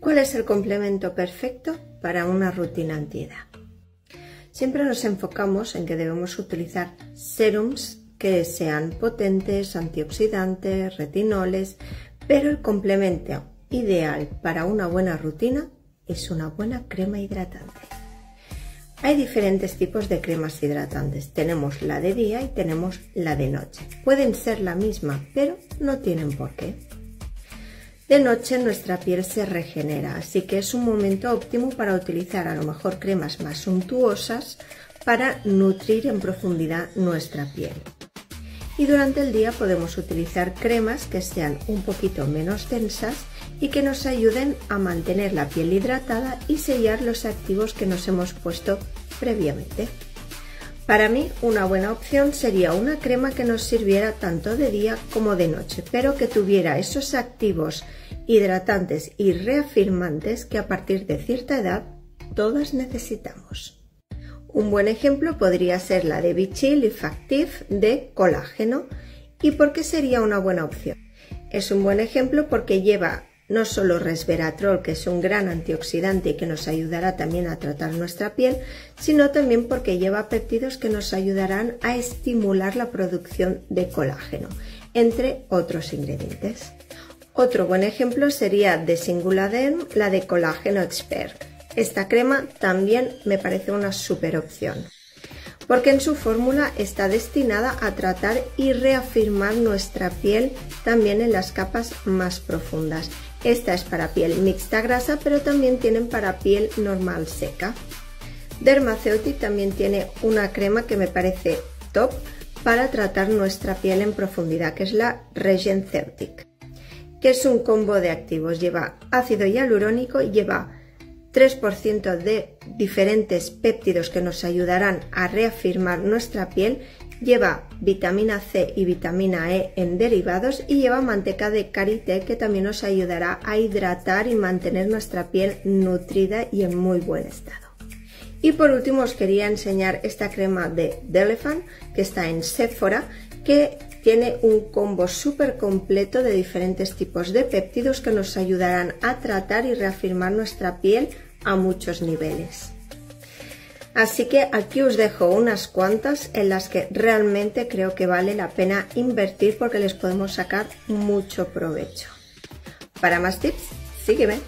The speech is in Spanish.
¿Cuál es el complemento perfecto para una rutina antiedad? Siempre nos enfocamos en que debemos utilizar serums que sean potentes, antioxidantes, retinoles, pero el complemento ideal para una buena rutina es una buena crema hidratante. Hay diferentes tipos de cremas hidratantes, tenemos la de día y tenemos la de noche. Pueden ser la misma, pero no tienen por qué. De noche nuestra piel se regenera, así que es un momento óptimo para utilizar a lo mejor cremas más suntuosas para nutrir en profundidad nuestra piel. Y durante el día podemos utilizar cremas que sean un poquito menos densas y que nos ayuden a mantener la piel hidratada y sellar los activos que nos hemos puesto previamente. Para mí, una buena opción sería una crema que nos sirviera tanto de día como de noche, pero que tuviera esos activos hidratantes y reafirmantes que a partir de cierta edad todas necesitamos. Un buen ejemplo podría ser la de Vichy Liftactiv de Colágeno. ¿Y por qué sería una buena opción? Es un buen ejemplo porque lleva no solo resveratrol, que es un gran antioxidante y que nos ayudará también a tratar nuestra piel, sino también porque lleva péptidos que nos ayudarán a estimular la producción de colágeno, entre otros ingredientes. Otro buen ejemplo sería de Singuladen, la de Colágeno Expert. Esta crema también me parece una super opción, porque en su fórmula está destinada a tratar y reafirmar nuestra piel también en las capas más profundas. Esta es para piel mixta grasa, pero también tienen para piel normal seca. Dermaceutic también tiene una crema que me parece top para tratar nuestra piel en profundidad, que es la Regen Ceutic, que es un combo de activos, lleva ácido hialurónico, lleva 3% de diferentes péptidos que nos ayudarán a reafirmar nuestra piel, lleva vitamina C y vitamina E en derivados y lleva manteca de karité que también nos ayudará a hidratar y mantener nuestra piel nutrida y en muy buen estado. Y por último os quería enseñar esta crema de Elephant que está en Sephora, que tiene un combo súper completo de diferentes tipos de péptidos que nos ayudarán a tratar y reafirmar nuestra piel a muchos niveles. Así que aquí os dejo unas cuantas en las que realmente creo que vale la pena invertir porque les podemos sacar mucho provecho. Para más tips, sígueme.